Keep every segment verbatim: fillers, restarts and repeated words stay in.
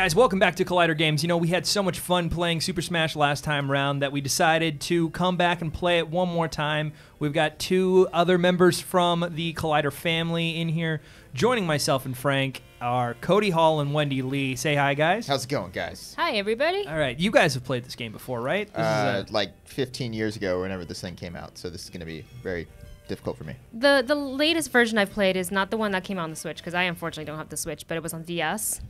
guys, welcome back to Collider Games. You know, we had so much fun playing Super Smash last time round that we decided to come back and play it one more time. We've got two other members from the Collider family in here. Joining myself and Frank are Cody Hall and Wendy Lee. Say hi, guys. How's it going, guys? Hi, everybody. All right. You guys have played this game before, right? This uh, is a... Like fifteen years ago, whenever this thing came out, so this is going to be very... difficult for me. The the latest version I've played is not the one that came out on the Switch, because I unfortunately don't have the Switch, but it was on D S.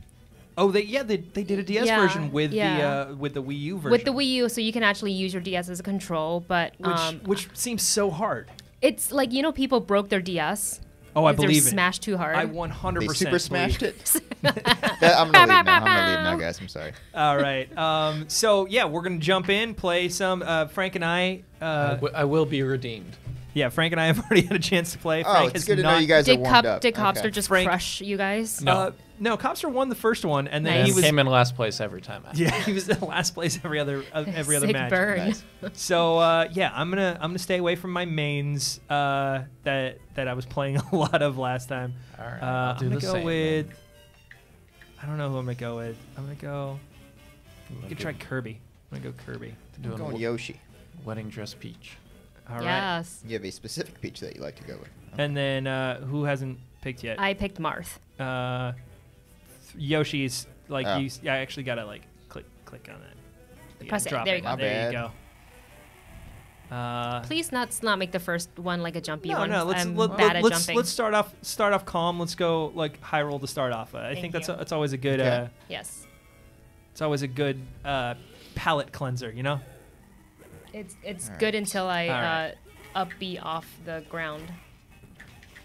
Oh, they, yeah, they, they did a D S yeah, version with yeah. the uh, with the Wii U version. With the Wii U, so you can actually use your D S as a control, but which um, which seems so hard. It's like, you know, people broke their D S. Oh, I believe it. Smashed too hard. I one hundred percent. They super smashed it. I'm gonna leave now. I'm gonna leave now, guys. I'm sorry. All right. Um, so yeah, we're gonna jump in, play some. Uh, Frank and I. Uh, I, w I will be redeemed. Yeah, Frank and I have already had a chance to play. Oh, Frank it's good to know you guys did are warmed cop, up. Did Copster okay. just Frank, crush you guys? No. Uh, no, Copster won the first one, and then nice. he was, came in last place every time. After. Yeah, he was in last place every other uh, every Sick other match. Burn. Nice. So uh, yeah, I'm gonna I'm gonna stay away from my mains uh, that that I was playing a lot of last time. All right, uh, I'm gonna go same, with man. I don't know who I'm gonna go with. I'm gonna go. You could try Kirby. I'm gonna go Kirby. I'm going Yoshi. Wedding Dress Peach. All yes. right. You have a specific peach that you like to go with. Okay. And then uh, who hasn't picked yet? I picked Marth. Uh, Yoshi's like oh. you. I actually gotta like click click on that. Yeah, Press drop it. There, it. You, go. there you go. Uh, Please not not make the first one like a jumpy no, one. No, no. Let's I'm let, bad let, at let's jumping. let's start off start off calm. Let's go like high roll to start off. Uh, I Thank think you. that's a, that's always a good. Okay. Uh, yes. It's always a good uh, palate cleanser, you know. It's it's right. good until I right. uh, upbeat off the ground.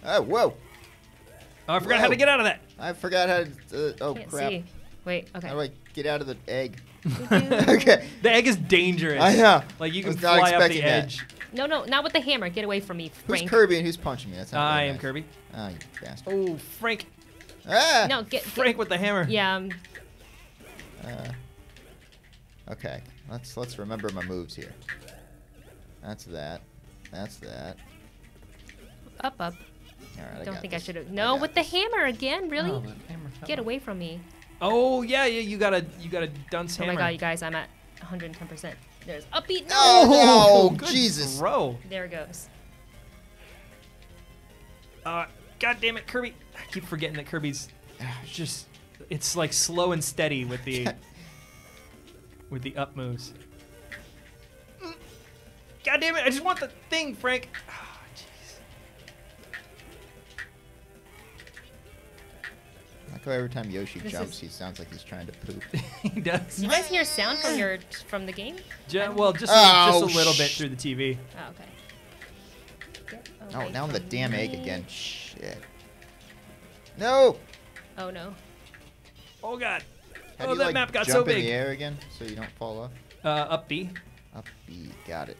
Oh whoa! Oh, I forgot whoa. how to get out of that. I forgot how to. Uh, oh Can't crap! See. Wait, okay. How do I get out of the egg? Okay. The egg is dangerous. I know. Like you can fly up the edge. That. No, no, not with the hammer. Get away from me, Frank. Who's Kirby and who's punching me? That's not I really am nice. Kirby. Oh, you bastard! Oh, Frank! Ah! No, get Frank get, with the hammer. Yeah. Um, uh, okay. Let's let's remember my moves here. That's that. That's that. Up up. All right, I don't think I should have. No, with the hammer again, really? Get away from me. Oh yeah, yeah. You gotta you gotta dunce hammer. Oh my god, you guys, I'm at one hundred ten percent. There's upbeat. Oh Jesus! Bro, there it goes. Uh, god damn it, Kirby! I keep forgetting that Kirby's just it's like slow and steady with the. With the up moves. God damn it! I just want the thing, Frank. Oh, jeez. Like how every time Yoshi this jumps, is... he sounds like he's trying to poop. He does. You guys hear sound from your from the game? J well, just oh, just a little bit through the T V. Oh, okay. Oh, now I'm the damn me. egg again. Shit. No. Oh no. Oh god. How oh, do you, that like, map got jump so big. in the air again, so you don't fall off. Uh, up B. Up B, got it.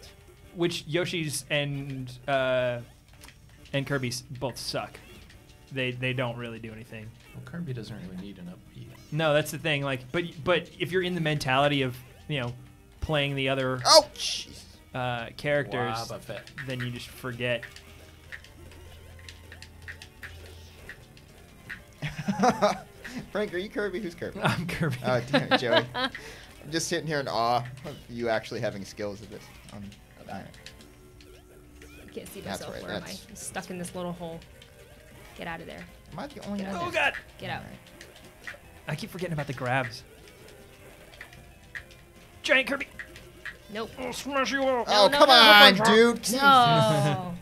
Which Yoshi's and uh, and Kirby's both suck. They they don't really do anything. Well, Kirby doesn't really need an up B. No, that's the thing. Like, but but if you're in the mentality of you know playing the other oh, uh, characters, wow, then you just forget. Frank, are you Kirby? Who's Kirby? I'm Kirby. Oh, damn it, Joey. I'm just sitting here in awe of you actually having skills at this. Um, I can't see myself. Right, Where am I? I'm stuck in this little hole. Get out of there. Am I the only one? Oh, God. Get out. Right. I keep forgetting about the grabs. Giant Kirby. Nope. I'll smash you all. Oh, no, come no, on, no. dude. No.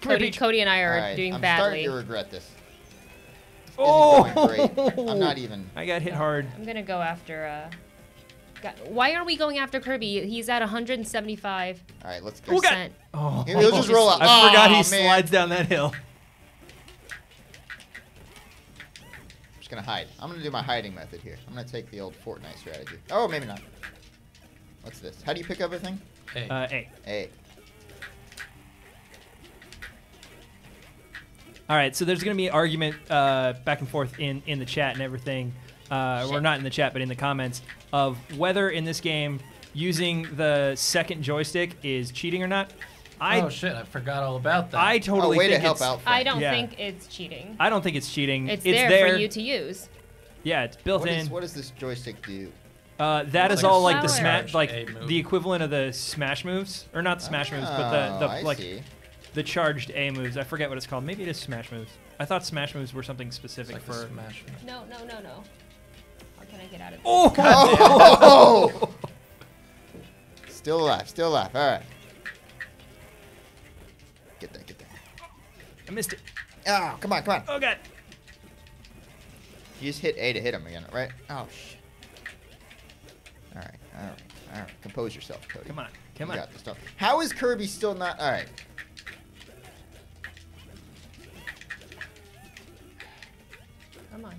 Cody, Cody and I are right, doing I'm badly. I'm starting to regret this. Oh! I'm not even. I got hit hard. I'm gonna go after. Uh, God. Why are we going after Kirby? He's at one hundred seventy-five. All right, let's go. Okay. Oh, he'll just roll up. I oh, forgot he man. slides down that hill. I'm just gonna hide. I'm gonna do my hiding method here. I'm gonna take the old Fortnite strategy. Oh, maybe not. What's this? How do you pick up everything? A. Uh, A. A. All right, so there's going to be an argument uh, back and forth in, in the chat and everything. Uh, or not in the chat, but in the comments, of whether in this game using the second joystick is cheating or not. I, oh, shit, I forgot all about that. I totally oh, way think to help it's... Out I don't yeah. think it's cheating. I don't think it's cheating. It's, it's there, there for you to use. Yeah, it's built what in. Is, what does this joystick do? Uh, that it's is like all like the smash, like the equivalent of the smash moves, or not the smash oh, moves, but the, the I like see. the charged A moves. I forget what it's called. Maybe it is smash moves. I thought smash moves were something specific like for. Smash. No, no, no, no. How can I get out of this? Oh! oh. Still alive, still alive. All right. Get that, get that. I missed it. Oh, come on, come on. Oh god. You just hit A to hit him again, right? Oh shit. All right, all right, all right. Compose yourself, Cody. Come on, come on. You got this stuff. How is Kirby still not? All right. Come on.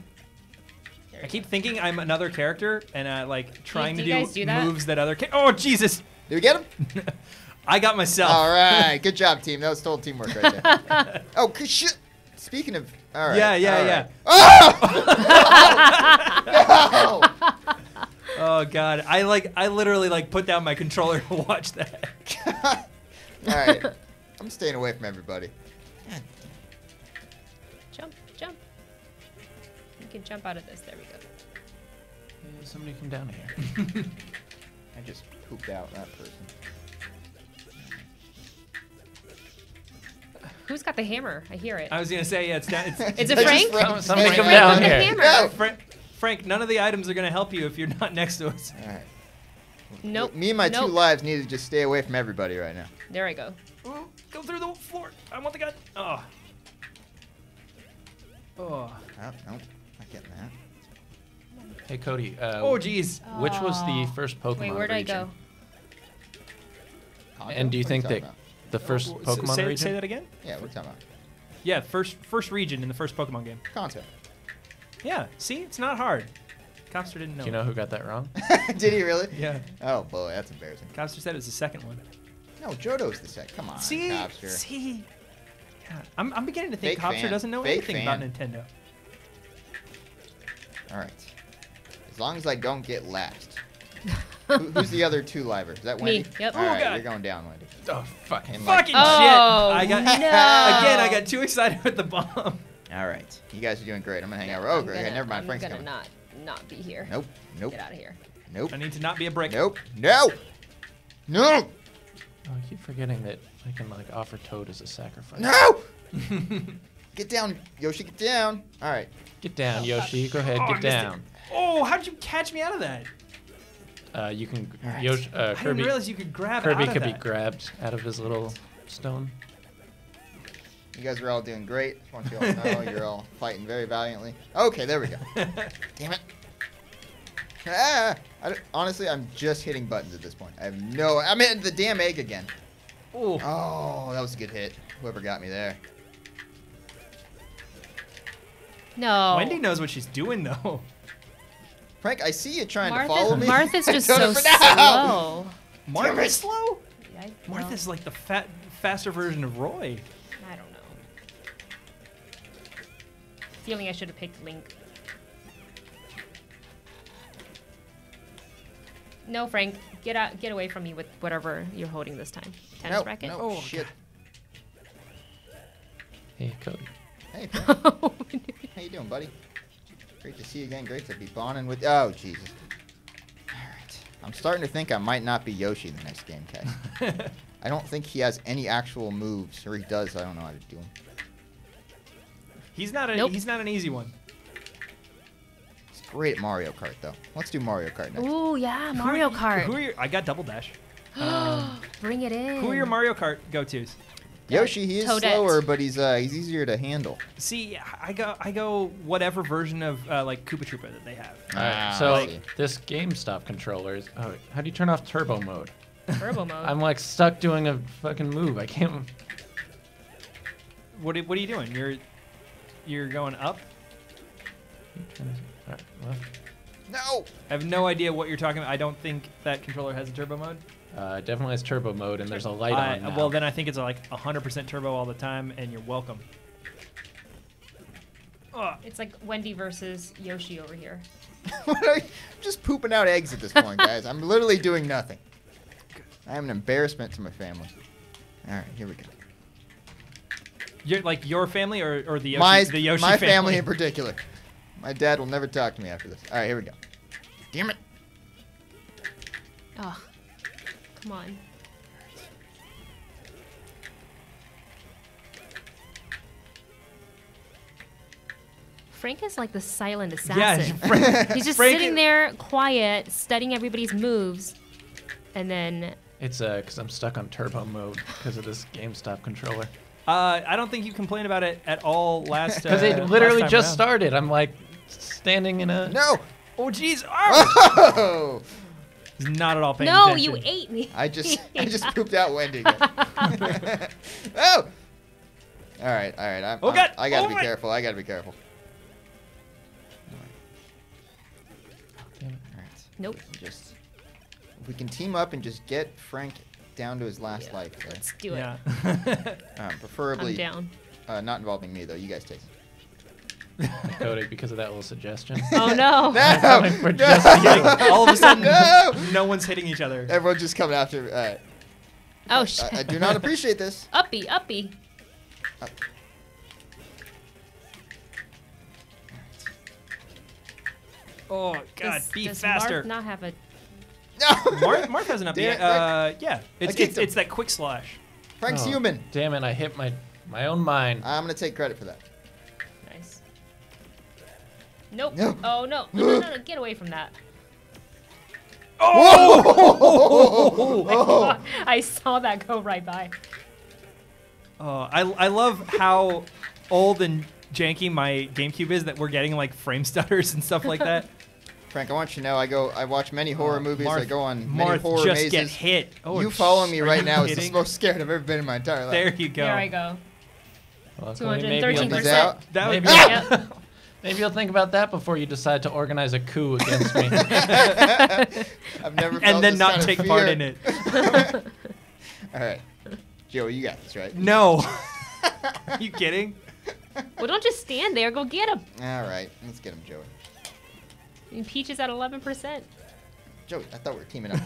There I keep go. thinking I'm another character, and I uh, like trying do to do, do that? moves that other. Oh Jesus! Did we get him? I got myself. All right, good job, team. That was total teamwork right there. oh shit! Speaking of. All right. Yeah, yeah, yeah. Right. Oh! no! no! Oh god, I like I literally like put down my controller to watch that. All right, I'm staying away from everybody. Jump, jump. You can jump out of this. There we go. Yeah, somebody come down here. I just pooped out that person. Who's got the hammer? I hear it. I was gonna say yeah, it's down. It's, it's, it's a Frank. Frank. Somebody come down here. Hammer. No. Frank. Frank, none of the items are going to help you if you're not next to us. All right. Nope. Me and my nope. two lives need to just stay away from everybody right now. There I go. Ooh, go through the floor. I want the gun. Oh. Oh. Oh, nope. Not getting that. Hey, Cody. Uh, oh, jeez. Which was the first Pokemon Wait, where'd region? I go? Congo? And do you what think you that about? the first oh, Pokemon say, region? Say that again? Yeah, what are you talking about? Yeah, first, first region in the first Pokemon game. Concept. Yeah, see? It's not hard. Copster didn't know. Do you know who got that wrong? Did he really? Yeah. Oh, boy, that's embarrassing. Copster said it was the second one. No, Johto's the second. Come on, see? Copster. See? Yeah. I'm, I'm beginning to think Fake Copster fan. doesn't know Fake anything fan. about Nintendo. All right. As long as I don't get last. who, who's the other two livers? Is that Wendy? Me, yep. All right, oh, God. You're going down, Wendy. Oh, fucking Fucking like, shit. Oh, I got, no. Again, I got too excited with the bomb. All right, you guys are doing great. I'm gonna hang out with Ogre. Gonna, Never mind, I'm Frank's gonna coming. not not be here. Nope, nope. Get out of here. Nope. I need to not be a brick. Nope, no, no. Oh, I keep forgetting that I can like offer Toad as a sacrifice. No. Get down, Yoshi. Get down. All right. Get down, Yoshi. Go ahead. Oh, get down. It. Oh, how'd you catch me out of that? Uh, you can. Right. Yoshi, uh, Kirby. I didn't realize you could grab. Kirby out of could that. be grabbed out of his little stone. You guys are all doing great. I want you all to know you're all fighting very valiantly. Okay, there we go. Damn it. Ah, I honestly, I'm just hitting buttons at this point. I have no... I'm hitting the damn egg again. Ooh. Oh, that was a good hit. Whoever got me there. No. Wendy knows what she's doing, though. Frank, I see you trying Martha, to follow me. Martha's just so slow. Martha's slow? Yeah, Martha's like the fat, faster version of Roy. Feeling I should have picked Link. No, Frank, get out, get away from me with whatever you're holding this time. Tennis nope, racket. No, oh shit. Hey, Cody. Hey, Frank. How you doing, buddy? Great to see you again. Great to be bonding with. Oh, Jesus. All right. I'm starting to think I might not be Yoshi in the next game, guys. I don't think he has any actual moves, or he does. I don't know how to do them. He's not, a, nope. he's not an easy one. He's great at Mario Kart, though. Let's do Mario Kart next. Ooh, yeah, Mario Kart. Who are your, I got Double Dash. um, Bring it in. Who are your Mario Kart go-tos? Yoshi, he is Toadette. slower, but he's uh, he's easier to handle. See, I go I go whatever version of uh, like Koopa Troopa that they have. All right, so like, this GameStop controller is. Oh, how do you turn off turbo mode? Turbo mode. I'm like stuck doing a fucking move. I can't. What What are you doing? You're You're going up? No! I have no idea what you're talking about. I don't think that controller has a turbo mode. Uh, it definitely has turbo mode, and there's a light I, on now. Well, then I think it's like one hundred percent turbo all the time, and you're welcome. Ugh. It's like Wendy versus Yoshi over here. What are you? I'm just pooping out eggs at this point, guys. I'm literally doing nothing. I am an embarrassment to my family. All right, here we go. Your, like your family or, or the Yoshi, my, the Yoshi my family? My family in particular. My dad will never talk to me after this. All right, here we go. Damn it. Oh, come on. Frank is like the silent assassin. Yeah, he's just Frank sitting there quiet, studying everybody's moves, and then... It's uh, because I'm stuck on turbo mode because of this GameStop controller. Uh, I don't think you complained about it at all last time. Uh, because it literally just around. started. I'm like standing in a... No! Oh, jeez. Oh! He's not at all paying no, attention. No, you ate me. I just I just pooped out Wendy. Oh! All right, all right. I'm, oh, God. I'm, I got to oh, be my. careful. I got to be careful. Nope. Just, if we can team up and just get Frank down to his last yeah. life. There. Let's do it. Yeah. um, preferably I'm down. Uh, not involving me, though. You guys take it. Cody, because of that little suggestion. Oh, no. No. Like we're just no. All of a sudden, no. no one's hitting each other. Everyone's just coming after. Uh, oh, shit. I, I do not appreciate this. Uppy, uppy. Up. Oh, God, does, be does faster. Does Marth not have a... No! Marth, Marth has an up. Uh, yeah, it's, it's, it's that quick slash. Frank's oh, human. Damn it, I hit my, my own mind. I'm going to take credit for that. Nice. Nope. No. Oh, no. No, no, no, no. Get away from that. Oh! Whoa! I, saw, I saw that go right by. Oh, I, I love how old and janky my GameCube is that we're getting, like, frame stutters and stuff like that. Frank, I want you to know I go. I watch many horror movies. Marth, I go on many Marth horror just mazes. Get hit. Oh, you following me right now kidding? Is the most scared I've ever been in my entire life. There you go. There I go. Well, two hundred thirteen percent. That would maybe, ah! Maybe you'll think about that before you decide to organize a coup against me. I've never. Felt and then not take part in it. All right, Joey, you got this, right? No. Are you kidding? Well, don't just stand there. Go get him. All right, let's get him, Joey. And Peach is at eleven percent. Joey, I thought we were teaming up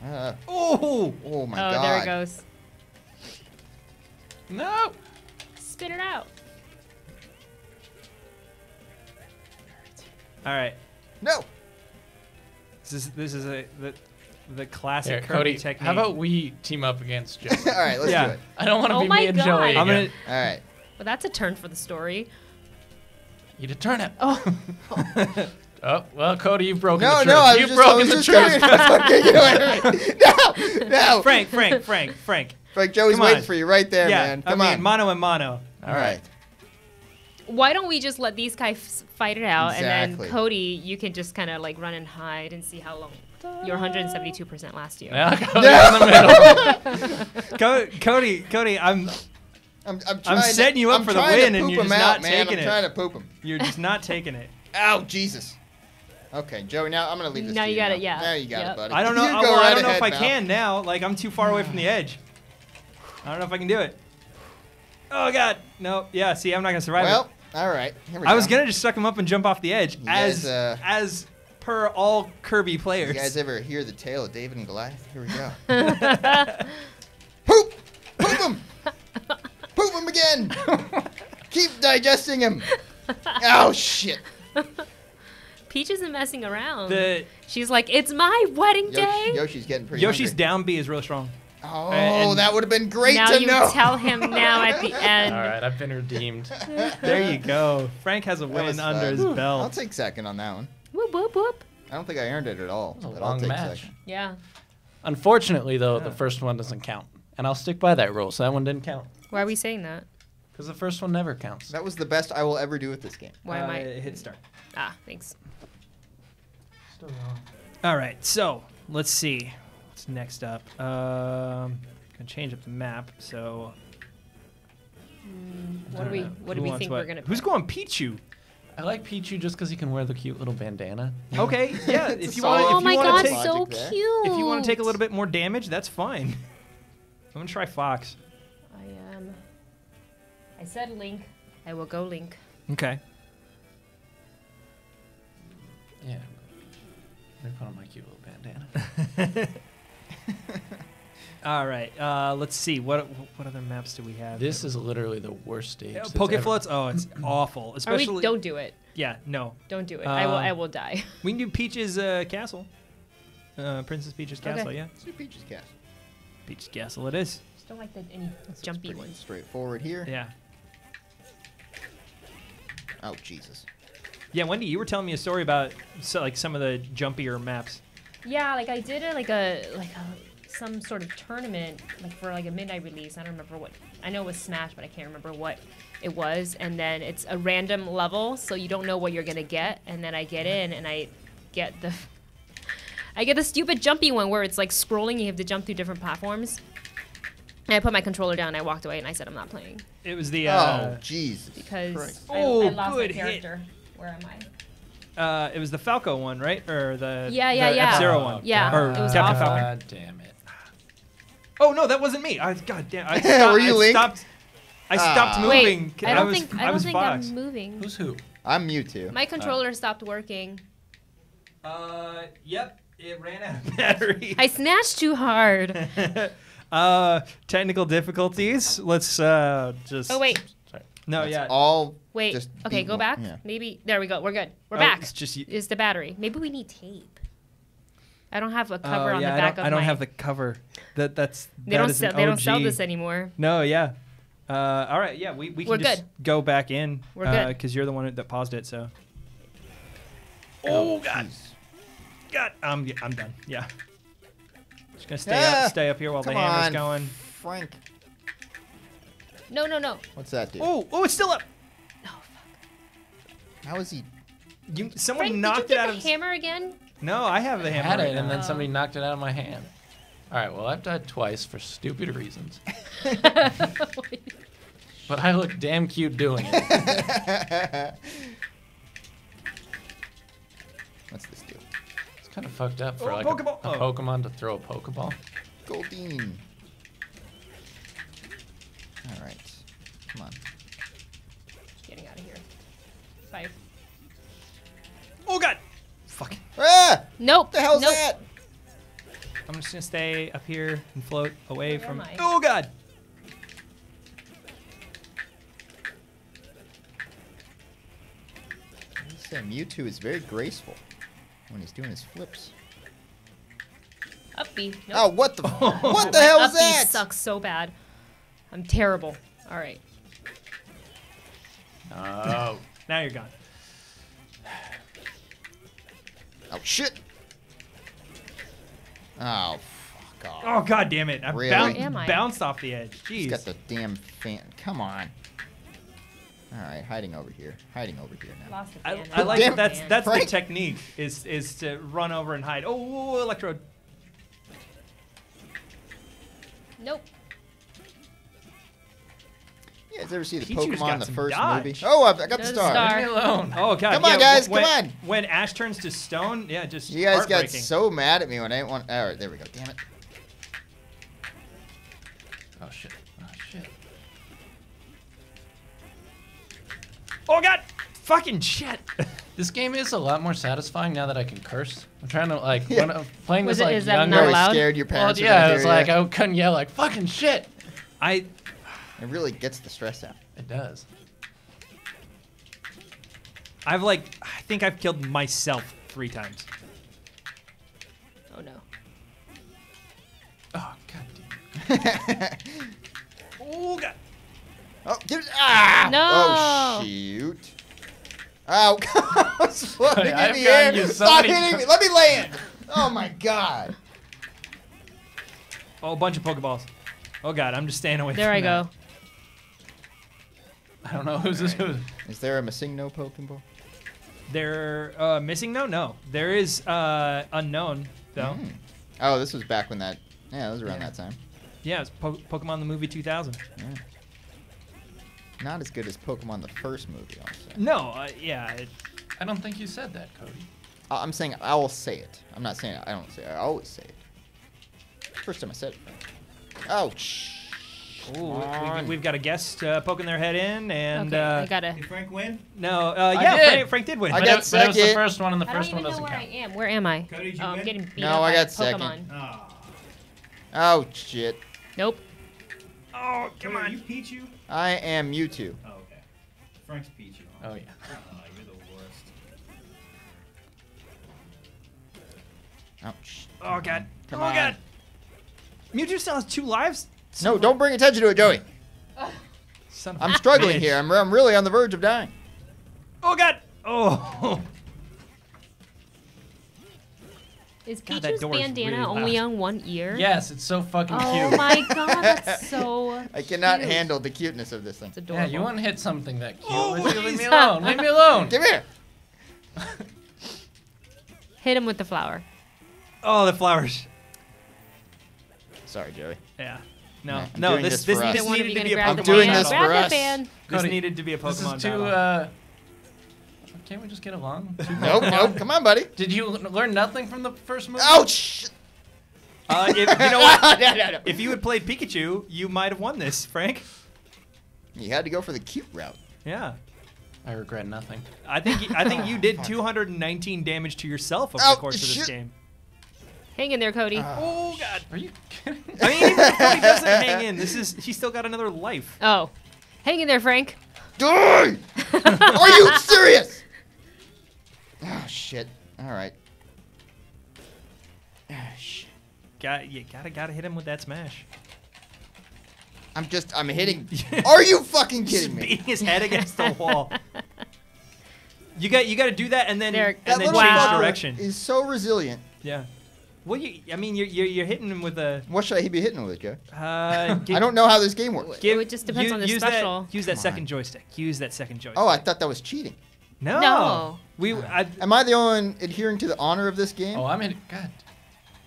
there. uh, oh! Oh, my oh, God. Oh, there it goes. No! Spin it out. All right. No! This is, this is a... The, The classic there, Cody technique. How about we team up against Joey? All right, let's yeah. do it. I don't want to oh be me and God. Joey again. I'm gonna... All right. Well, that's a turn for the story. Eat a turnip. Oh. Oh, well, Cody, you've broken no, the truth. No, no, you've broken the truth. No, no. Frank, Frank, Frank, Frank. Frank, Joey's waiting for you right there, yeah, man. Come I mean, on. Mono and mono. All right. Why don't we just let these guys fight it out, exactly. and then Cody, you can just kind of like run and hide and see how long. You're one hundred seventy-two percent last year. Yeah, Cody's in the middle. Co Cody, Cody, I'm, I'm, I'm, I'm setting to, you up I'm for the win, and you're just out, not man. taking I'm it. I'm trying to poop him. You're just not taking it. Ow, Jesus. Okay, Joey. Now I'm gonna leave this. Now to you got now. it. Yeah. Now you got yep. it, buddy. I don't know. Well, right I don't know if I now. can now. Like I'm too far away from the edge. I don't know if I can do it. Oh God. No. Yeah. See, I'm not gonna survive. Well, it. all right. Here we I go. was gonna just suck him up and jump off the edge, you as guys, uh, as. per all Kirby players. You guys ever hear the tale of David and Goliath? Here we go. Poop! Poop him! Poop him again! Keep digesting him! Oh, shit. Peach isn't messing around. The She's like, it's my wedding Yoshi, day! Yoshi's getting pretty Yoshi's hungry. down B is real strong. Oh, and that would have been great to you know. You tell him now at the end. All right, I've been redeemed. There you go. Frank has a win under his belt. I'll take second on that one. Whoop, whoop, whoop. I don't think I earned it at all. That was a long match. Second. Yeah. Unfortunately, though, yeah. the first one doesn't count. And I'll stick by that rule, so that one didn't count. Why are we saying that? Because the first one never counts. That was the best I will ever do with this game. Why uh, am I? Hit start. Ah, thanks. Still wrong. All right, so let's see. What's next up? Um, I'm going to change up the map, so. Mm, what do we, what do we think what? we're going to pick? Who's going Pichu? I like Pichu just because he can wear the cute little bandana. Okay, yeah. if you want, oh if my you god, take, so cute! If you want to take a little bit more damage, that's fine. I'm gonna try Fox. I am. Um, I said Link. I will go Link. Okay. Yeah. I'm gonna put on my cute little bandana. All right. Uh, let's see. What what other maps do we have? This here? is literally the worst stage. Yeah, Pokefloats? Oh, it's awful. Especially. Are we, don't do it. Yeah. No. Don't do it. Um, I will. I will die. We can do Peach's uh, castle. Uh, Princess Peach's okay. castle. Yeah. Let's do Peach's castle. Peach's castle. It is. Just don't like the any That's jumpy ones. Straightforward here. Yeah. Oh Jesus. Yeah, Wendy, you were telling me a story about so, like some of the jumpier maps. Yeah, like I did a, like a like a, some sort of tournament like for like a midnight release. I don't remember what. I know it was Smash, but I can't remember what it was. And then it's a random level, so you don't know what you're gonna get. And then I get in and I get the I get the stupid jumpy one where it's like scrolling. You have to jump through different platforms. And I put my controller down. And I walked away and I said I'm not playing. It was the uh, oh Jesus because I, oh, I lost my character. Hit. Where am I? Uh, it was the Falco one, right? Or the yeah, yeah, the yeah. F-Zero oh, one. Yeah, or it was Captain awful. Falcon. God damn it. Oh, no, that wasn't me. I, God damn. I stopped, Were you I Link? Stopped, I stopped uh, moving. Wait, I don't I was, think, I don't I was think I'm moving. Who's who? I'm Mewtwo. My controller uh. stopped working. Uh, Yep, it ran out of battery. I snatched too hard. uh, Technical difficulties. Let's uh, just... Oh, wait. No, That's yeah. All Wait. Just okay, go back. Yeah. Maybe there we go. We're good. We're oh, back. It's just is the battery. Maybe we need tape. I don't have a cover oh, on yeah, the back of my. I don't, I don't have the cover. That that's. They that don't sell. They don't sell this anymore. No. Yeah. Uh, all right. Yeah. We we can We're just good. go back in. We're uh, good. Because you're the one that paused it. So. Oh, oh God. Geez. God. I'm I'm done. Yeah. Just gonna stay yeah. up. Stay up here while Come the hammer's on, going. Frank. No, no, no. What's that do? Oh, oh, it's still up. No, oh, fuck. How is he? You, someone Frank, knocked did you get it out the of the hammer again? No, I have the I hammer. I had it, and then somebody knocked it out of my hand. All right, well, I've died twice for stupid reasons. But I look damn cute doing it. What's this do? It's kind of fucked up for oh, like a, a oh. Pokemon to throw a Pokeball. Goldeen. All right, come on. Getting out of here. Five. Oh God! Fuck. Ah! Nope. What the hell's nope. that? I'm just gonna stay up here and float away Where from. Oh God! This uh, Mewtwo is very graceful when he's doing his flips. Uppy. Nope. Oh, what the? What the hell is that? Uppy sucks so bad. I'm terrible. All right. No. Now you're gone. Oh, shit. Oh, fuck off. Oh, God damn it. I really? bounced, am I? bounced off the edge. Jeez. He's got the damn fan. Come on. All right, hiding over here. Hiding over here now. Lost the fan. I, I like damn that's that's Frank? the technique is is to run over and hide. Oh, Electrode. Nope. You guys ever see the Pichu's Pokemon, the first dodge. movie? Oh, I've, I got There's the star. star. Leave me alone. Oh, God. Come yeah, on, guys. When, come on. When Ash turns to stone, yeah, just You guys got so mad at me when I didn't want... All right, there we go. Damn it. Oh, shit. Oh, shit. Oh, God. Fucking shit. This game is a lot more satisfying now that I can curse. I'm trying to, like... Yeah. When I'm playing Was this, it, like, is that not loud? Scared your parents. Well, yeah, it was like, I couldn't yell, like, fucking shit. I... It really gets the stress out. It does. I've like, I think I've killed myself three times. Oh no. Oh God damn it. Oh God. Oh, give it, ah! No! Oh shoot. Ow. I was floating in I've the air. Stop hitting me. Let me land. Oh my God. Oh, a bunch of Pokeballs. Oh God, I'm just staying away there from There I that. go. I don't know who's right. this. Is there a missing no Pokeball? There, uh, missing no, no. There is uh, unknown though. Mm. Oh, this was back when that. Yeah, it was around yeah. that time. Yeah, it was po Pokemon the movie two thousand. Yeah. Not as good as Pokemon the first movie. Also. No, uh, yeah. It... I don't think you said that, Cody. Uh, I'm saying I will say it. I'm not saying I don't say it. I always say it. First time I said it. Ouch. Ooh, we, we've got a guest uh, poking their head in, and okay, uh, I gotta... Did Frank win? No, uh, yeah, did. Frank, Frank did win. I but got it, second. That was the first one, and the first one doesn't count. I don't even know where count. I am. Where am I? Cody, did you oh, win? I'm getting beat. No, I got Pokemon. second. Oh. Oh, shit. Nope. Oh, come on. Are you Pichu? I am Mewtwo. Oh, okay. Frank's Pichu. Oh, yeah. Oh, you're the worst. Oh, shit. Oh, God. Come oh, on. God. Mewtwo still has two lives? No, somewhere. Don't bring attention to it, Joey. I'm struggling here. I'm, I'm really on the verge of dying. Oh, God. Oh. Is God, Pichu's bandana really only on one ear? Yes, it's so fucking oh cute. Oh my god, that's so I cannot cute. handle the cuteness of this thing. It's adorable. Yeah, you want to hit something that cute. Oh, leave, leave me alone. Leave me alone. Come here. Hit him with the flower. Oh, the flowers. Sorry, Joey. Yeah. No, yeah, no, this, this, this, this needed to be a Pokemon. I'm doing this for us. This needed to be a Pokemon. This is too, uh... Can't we just get along? Nope, nope. Come on, buddy. Did you learn nothing from the first movie? Ouch! Uh, if, you know what? no, no, no. If you had played Pikachu, you might have won this, Frank. You had to go for the cute route. Yeah. I regret nothing. I think I think you did two hundred nineteen damage to yourself over oh, the course of this game. Hang in there, Cody. Uh, oh God! Are you kidding? I mean, even if Cody doesn't hang in, this is he's still got another life. Oh, hang in there, Frank. Die! Are you serious? Oh, shit. All right. Oh, shit. Got, you gotta, gotta hit him with that smash. I'm just, I'm hitting. Are you fucking kidding me? He's beating his head against the wall. You got, you gotta do that and then, there, and that then change direction. He's so resilient. Yeah. Well, you, I mean, you're, you're, you're hitting him with a... What should I be hitting him with, Joe? Uh, give, I don't know how this game works. Give, it just depends you, on the use special. That, use that Come second on. joystick. Use that second joystick. Oh, I thought that was cheating. No. No. We, I, Am I the only one adhering to the honor of this game? Oh, I'm in. God.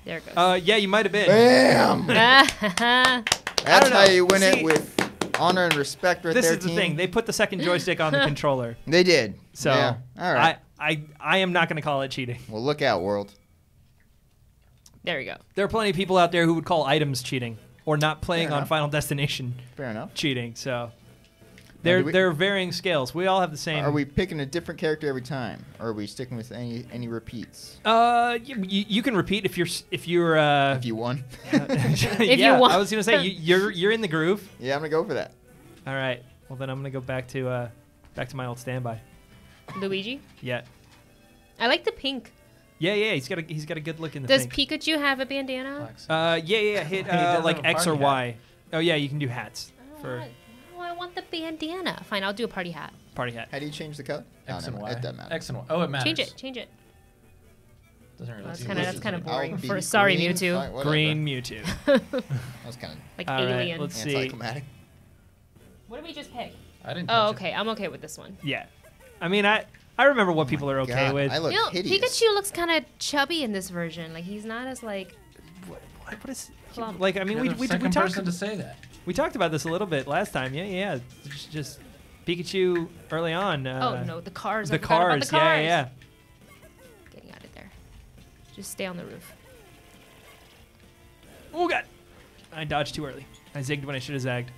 There it goes. Uh, yeah, you might have been. Bam! That's how you win See, it with honor and respect right this there, This is team. the thing. They put the second joystick on the controller. They did. So yeah. All right. I, I, I am not going to call it cheating. Well, look out, world. There we go. There are plenty of people out there who would call items cheating or not playing Fair on enough. Final Destination Fair enough. cheating. So... They're, we, they're varying scales. We all have the same. Are we picking a different character every time? Or are we sticking with any any repeats? Uh, you, you, you can repeat if you're if you're uh, if you won. Uh, if yeah, you won. I was gonna say you, you're you're in the groove. Yeah, I'm gonna go for that. All right. Well then I'm gonna go back to uh, back to my old standby. Luigi. Yeah. I like the pink. Yeah, yeah. He's got a he's got a good look in the. Does pink. Pikachu have a bandana? Uh, yeah, yeah. Hit uh, like X or Y. Hat. Oh yeah, you can do hats oh, for. I want the bandana. Fine, I'll do a party hat. Party hat. How do you change the color? X and Y. It doesn't matter. X and Y. Oh, it matters. Change it. Change it. Doesn't really. Oh, that's kind of that's kind of boring. For green, sorry, Mewtwo. Right, green Mewtwo. That was kind of like All alien. Right, let's see. What did we just pick? I didn't. Oh, okay. It. I'm okay with this one. Yeah, I mean, I I remember what oh people are okay God, with. I look you know, hideous. Pikachu looks kind of chubby in this version. Like he's not as like. What, what, what is? Plump. Like I mean, You're we we, we talked to say that. We talked about this a little bit last time. Yeah, yeah. Just, just Pikachu early on. Uh, oh, no, the cars. The cars. the cars. Yeah, yeah, yeah. Getting out of there. Just stay on the roof. Oh, God. I dodged too early. I zigged when I should have zagged.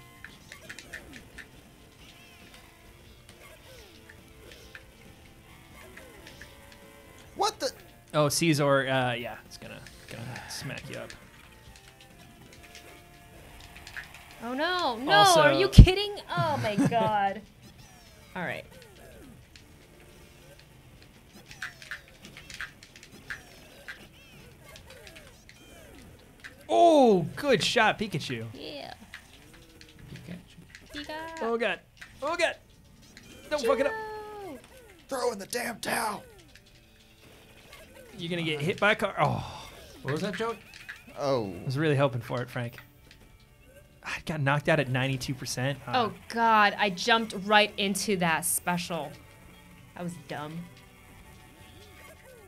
What the? Oh, Caesar. Uh, yeah, it's going to smack you up. Oh no, no, also, are you kidding? Oh my god. All right. Oh, good shot, Pikachu. Yeah. Pikachu. Pika. Oh god. Oh god. Don't Joe. fuck it up. Throw in the damn towel. You're going to get hit by a car. Oh. What was that, Joey? Oh. I was really hoping for it, Frank. I got knocked out at ninety-two percent. Uh, oh, God. I jumped right into that special. I was dumb.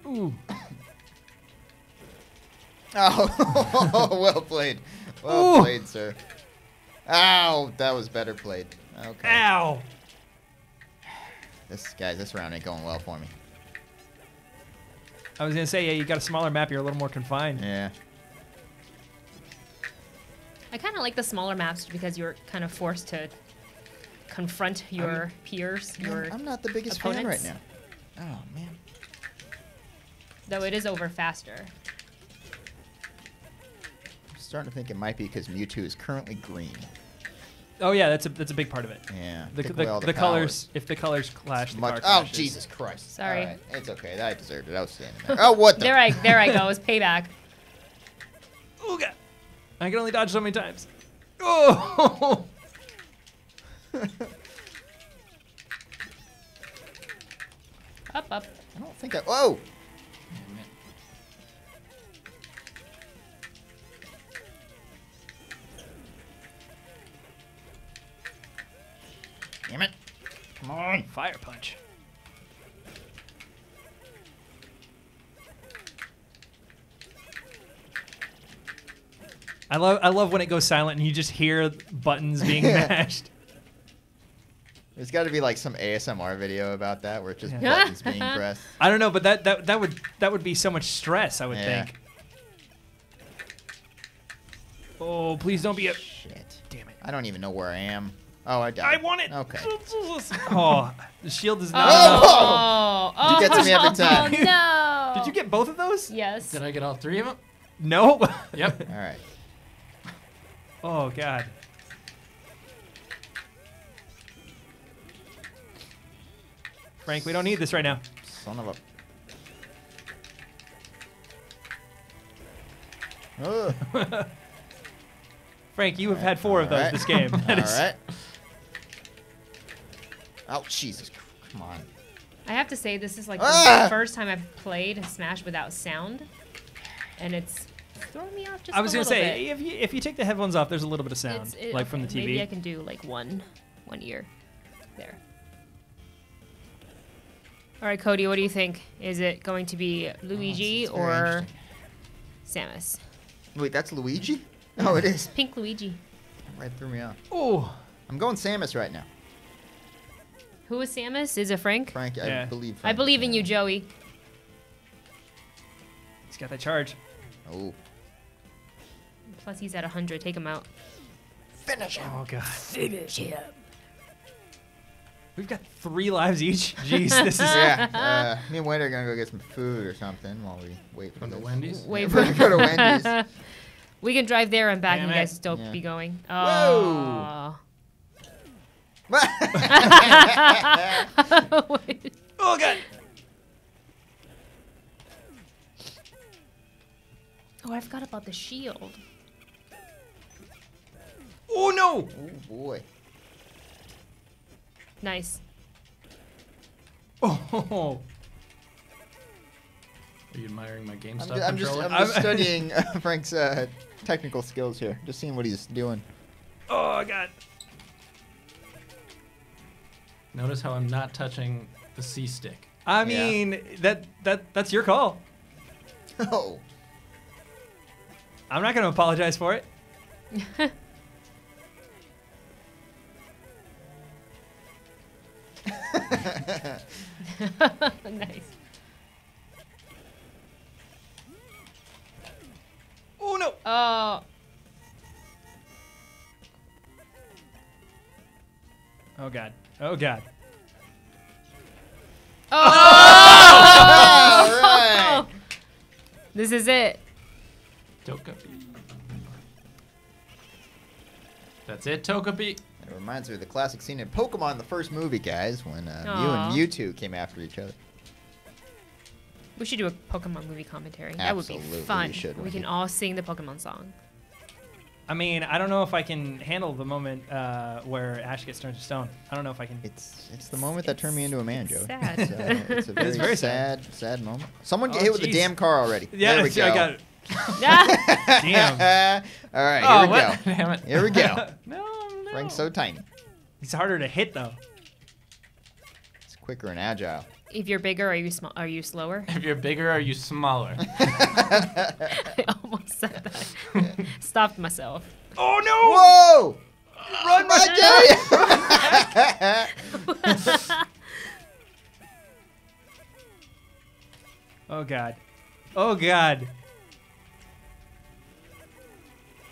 Ooh. Oh, well played. Well Ooh. played, sir. Ow, that was better played. Okay. Ow. This, guys, this round ain't going well for me. I was going to say, yeah, you got a smaller map. You're a little more confined. Yeah. I kind of like the smaller maps because you're kind of forced to confront your I'm, peers, your I'm not the biggest opponents. fan right now. Oh, man. Though it is over faster. starting to think it might be because Mewtwo is currently green. Oh yeah, that's a that's a big part of it. Yeah. The, the, the, the colors, if the colors clash, the car crashes. Oh Jesus Christ! Sorry. All right. It's okay. I deserved it. I was standing there. Oh what? The there I there I go. It's payback. Oh god! I can only dodge so many times. Oh. Up up. I don't think I. Whoa! Damn it. Come on. Fire punch. I love I love when it goes silent and you just hear buttons being mashed. There's got to be like some A S M R video about that where it's just yeah. buttons being pressed. I don't know, but that, that that would that would be so much stress, I would yeah. think. Oh, please don't be a shit. Damn it. I don't even know where I am. Oh, I died. I want it. Okay. Oh, the shield is not. Oh, oh, oh. You get to me every time. Oh, no. Did you get both of those? Yes. Did I get all three of them? No. Yep. All right. Oh god. Frank, we don't need this right now. Son of a. Oh. Frank, you have right, had four of those right. this game. That all is... right. Oh, Jesus. Come on. I have to say, this is like ah! the first time I've played Smash without sound. And it's throwing me off just a little bit. I was going to say, if you, if you take the headphones off, there's a little bit of sound, it, like from the T V. Maybe I can do like one, one ear there. All right, Cody, what do you think? Is it going to be Luigi oh, or Samus? Wait, that's Luigi? Oh, it is. Pink Luigi. Right through me off. Oh. I'm going Samus right now. Who is Samus? Is it Frank? Frank, yeah. I believe Frank. I believe in you, Joey. He's got that charge. Oh. Plus he's at one hundred. Take him out. Finish him. Oh, God. Finish him. We've got three lives each. Jeez, this is... Yeah. Uh, me and Wendy are going to go get some food or something while we wait for the Wendy's. Wait for... Go to Wendy's. We can drive there and back. Damn you it. Guys don't yeah. be going. Oh. Whoa. Oh, God. Oh, I forgot about the shield. Oh, no. Oh, boy. Nice. Oh. Are you admiring my GameStop controller? I'm just, I'm just studying uh, Frank's uh, technical skills here. Just seeing what he's doing. Oh, God. Notice how I'm not touching the C stick. I mean, yeah. that that that's your call. Oh. I'm not going to apologize for it. Nice. Oh, no. Oh. Oh, God. Oh, God. Oh! Oh! All right. This is it. Togepi. That's it, Togepi. That reminds me of the classic scene in Pokemon, the first movie, guys, when uh, Mew and Mewtwo came after each other. We should do a Pokemon movie commentary. Absolutely. That would be fun. We, should, we can all sing the Pokemon song. I mean, I don't know if I can handle the moment uh, where Ash gets turned to stone. I don't know if I can. It's it's the moment it's, that turned me into a man, Joey. Sad. It's, uh, it's a very, it's very sad, sad, sad moment. Someone get oh, hit geez. with the damn car already. Yeah, there we go. I got it. Damn. All right, here oh, we what? go. Damn it. Here we go. No, no. Frank's so tiny. He's harder to hit though. He's quicker and agile. If you're bigger, are you sm are you slower? If you're bigger, are you smaller? I almost said that. Stopped myself. Oh no! Whoa! Run, my guy! Oh god! Oh god!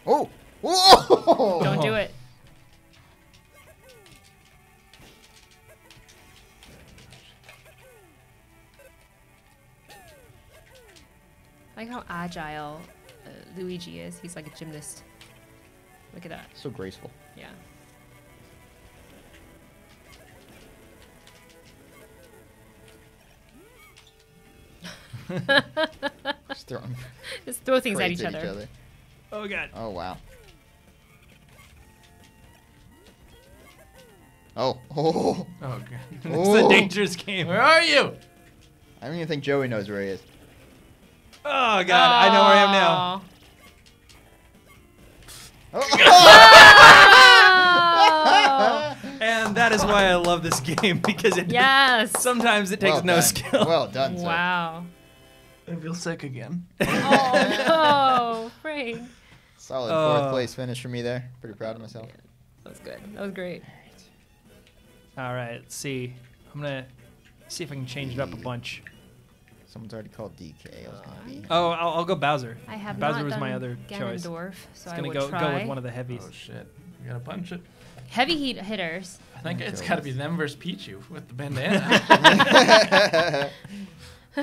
Oh! Whoa! Don't do it. I like how agile uh, Luigi is. He's like a gymnast. Look at that. So graceful. Yeah. Just throwing. Just throw things at each, at each other. other. Oh god. Oh wow. Oh. Oh. Oh god. Oh. It's a dangerous game. Where are you? I don't even think Joey knows where he is. Oh god, aww. I know where I am now. Oh. Oh. And that is why I love this game, because it yes. sometimes it takes well no done. skill. Well done. Sir. Wow. I feel sick again. Oh no, Frank. Solid uh, fourth place finish for me there. Pretty proud of myself. That was good. That was great. All right, let's see. I'm gonna see if I can change it up a bunch. Someone's already called D K. I was gonna be. Oh, I'll, I'll go Bowser. I have Bowser not was done my other choice. Ganondorf, so I would go, try. Go with one of the heavies. Oh shit! You gotta punch it. Heavy heat hitters. I think it's gotta be them versus Pichu with the bandana.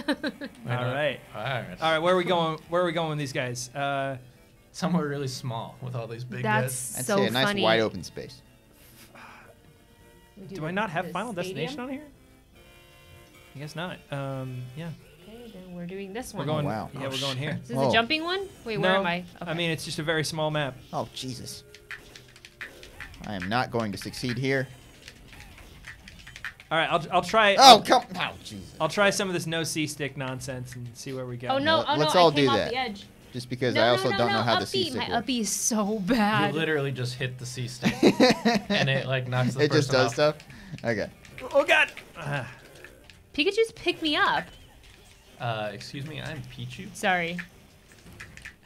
All right. All right. All right. Where are we going? Where are we going with these guys? Uh, somewhere really small with all these big guys. That's so funny. I'd say a nice wide open space. Do, do I not have Final stadium? Destination on here? I guess not. Um, yeah. Okay, then we're doing this one. We're going, oh, wow. Yeah, oh, we're going here. Is this Whoa. a jumping one? Wait, no, where am I? Okay. I mean, it's just a very small map. Oh, Jesus. I am not going to succeed here. All right, I'll I'll try. Oh I'll, come! Oh Jesus! I'll try some of this no C stick nonsense and see where we go. Oh no! Well, oh, let's no, all I came do off that. The edge. Just because no, I also no, no, don't no, know how up the C stick. My uppy is so bad. You literally just hit the C stick, and it like knocks the. It person just does off. Stuff. Okay. Oh God! Uh, Pikachu's pick me up. Uh, excuse me, I'm Pichu. Sorry.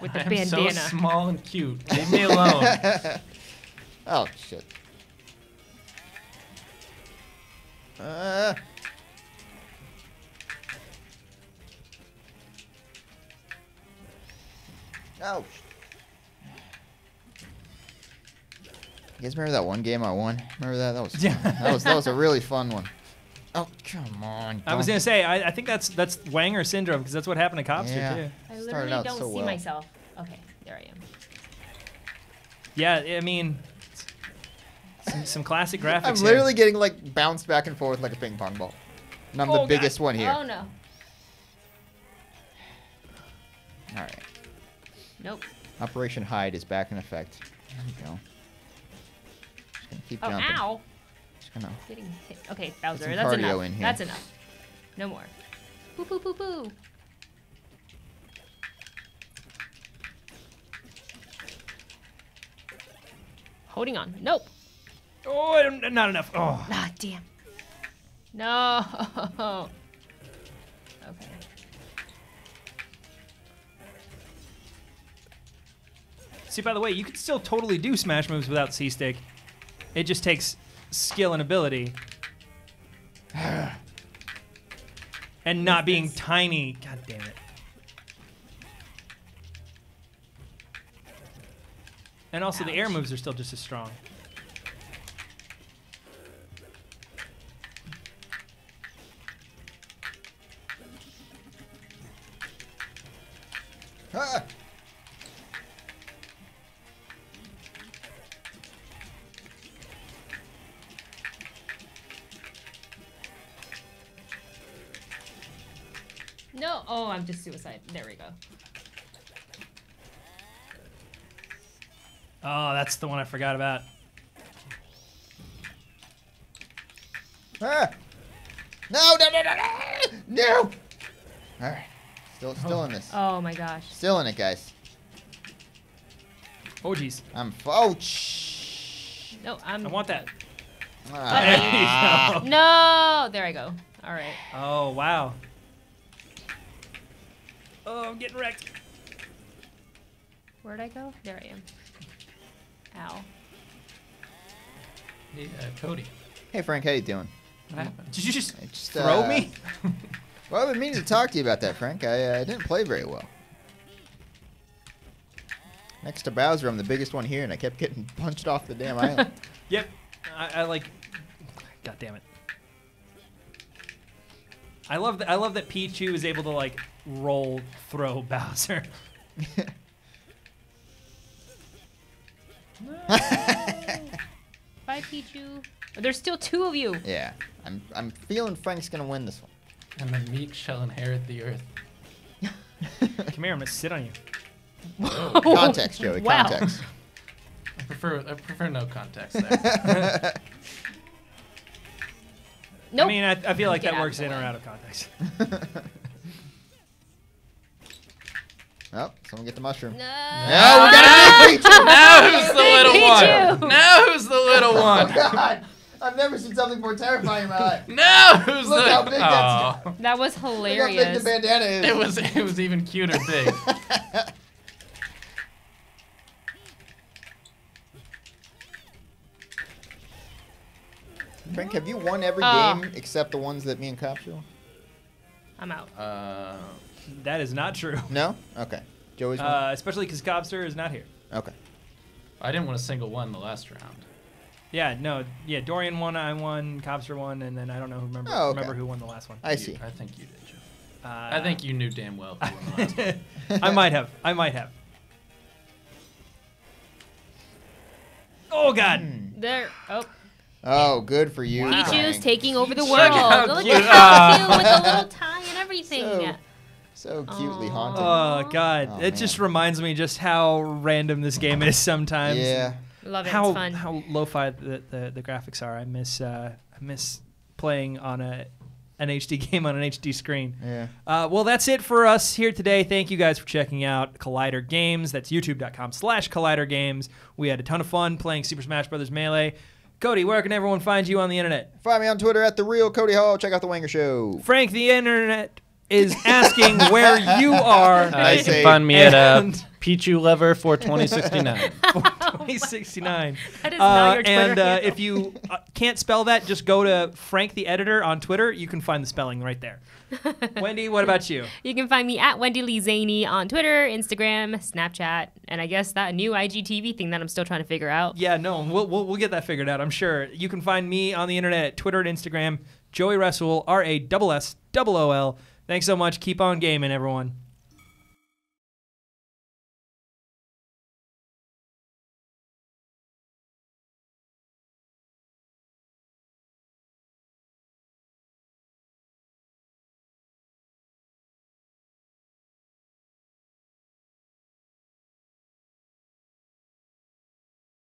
With the I'm bandana. I'm so small and cute. Leave me alone. Oh shit. Uh. Ouch. You guys remember that one game I won? Remember that? That was fun. that was that was a really fun one. Oh come on! Don't. I was gonna say I, I think that's that's Wanger syndrome because that's what happened to Copster yeah. too. I literally don't so see well. myself. Okay, there I am. Yeah, I mean. Some, some classic graphics. I'm literally here. getting like bounced back and forth like a ping pong ball, and I'm oh, the biggest God. one here. Oh no! All right. Nope. Operation Hide is back in effect. There we go. Just gonna keep oh, jumping. Oh ow! Just gonna getting hit. Okay, Bowser. Get some that's cardio enough. In here. That's enough. No more. Poo poo poo poo. Holding on. Nope. Oh, not enough. Oh. Ah, damn. No. Okay. See, by the way, you can still totally do smash moves without C-Stick. It just takes skill and ability. And not being tiny. God damn it. And also, ouch. The air moves are still just as strong. No, oh, I'm just suicide. There we go. Oh, that's the one I forgot about. Ah. No, no, no, no, no! No! All right. Still, still oh. in this. Oh my gosh. Still in it, guys. Oh jeez. I'm oh. Shh. No, I'm. I want that. Ah. There you go. No, there I go. All right. Oh wow. Oh, I'm getting wrecked. Where'd I go? There I am. Ow. Hey, uh, Cody. Hey, Frank. How you doing? What happened? Did you just, just throw uh, me? Well, I've been meaning to talk to you about that, Frank. I uh, didn't play very well. Next to Bowser, I'm the biggest one here, and I kept getting punched off the damn island. Yep. I, I like... God damn it. I love, th I love that Pichu is able to, like... roll, throw Bowser. No. Bye, Pichu. There's still two of you. Yeah, I'm I'm feeling Frank's gonna win this one. And the meek shall inherit the earth. Come here, I'm gonna sit on you. Whoa. Context, Joey. Wow. Context. I prefer I prefer no context there. Nope. I mean, I, I feel like Get that works in way. or out of context. Oh, someone get the mushroom. No, no we got a big Pichu. Now who's the little Pichu. one? Now who's the little one? Oh, God. I've never seen something more terrifying in my life. Now who's Look the... how big oh. that's... That was hilarious. Look how big the bandana is. It was, it was even cuter big. Frank, have you won every uh, game except the ones that me and Cop do? I'm out. Uh... That is not true. No? Okay. Joey's one? Uh, especially because Cobster is not here. Okay. I didn't win a single one the last round. Yeah, no. Yeah, Dorian won, I won, Cobster won, and then I don't know who remember, oh, okay. remember who won the last one. I you, see. I think you did, Joe. Uh, I think you knew damn well who won the last one. I might have. I might have. Oh, God. Mm. There. Oh. Oh, good for you. Wow. Pichu's taking over the world. Look at Pichu with a little tie and everything. So, yeah. So cutely Aww. haunted. Oh, God. Oh, it man. just reminds me just how random this game is sometimes. Yeah. Love it. How, it's fun. How lo-fi the, the, the graphics are. I miss uh, I miss playing on a an H D game on an H D screen. Yeah. Uh, well, that's it for us here today. Thank you guys for checking out Collider Games. That's youtube.com slash Collider Games. We had a ton of fun playing Super Smash Bros. Melee. Cody, where can everyone find you on the internet? Find me on Twitter at TheRealCodyHall. Check out The Wanger Show. Frank the Internet... is asking where you are. Uh, you can find me and at uh, PichuLover for twenty sixty-nine. For twenty sixty-nine. Oh, that is uh, not your Twitter And uh, if you uh, can't spell that, just go to Frank the Editor on Twitter. You can find the spelling right there. Wendy, what about you? You can find me at Wendy Lee Zaney on Twitter, Instagram, Snapchat, and I guess that new I G T V thing that I'm still trying to figure out. Yeah, no, we'll, we'll, we'll get that figured out, I'm sure. You can find me on the internet at Twitter and Instagram, Joey Russell, R A S S O L. Thanks so much. Keep on gaming, everyone.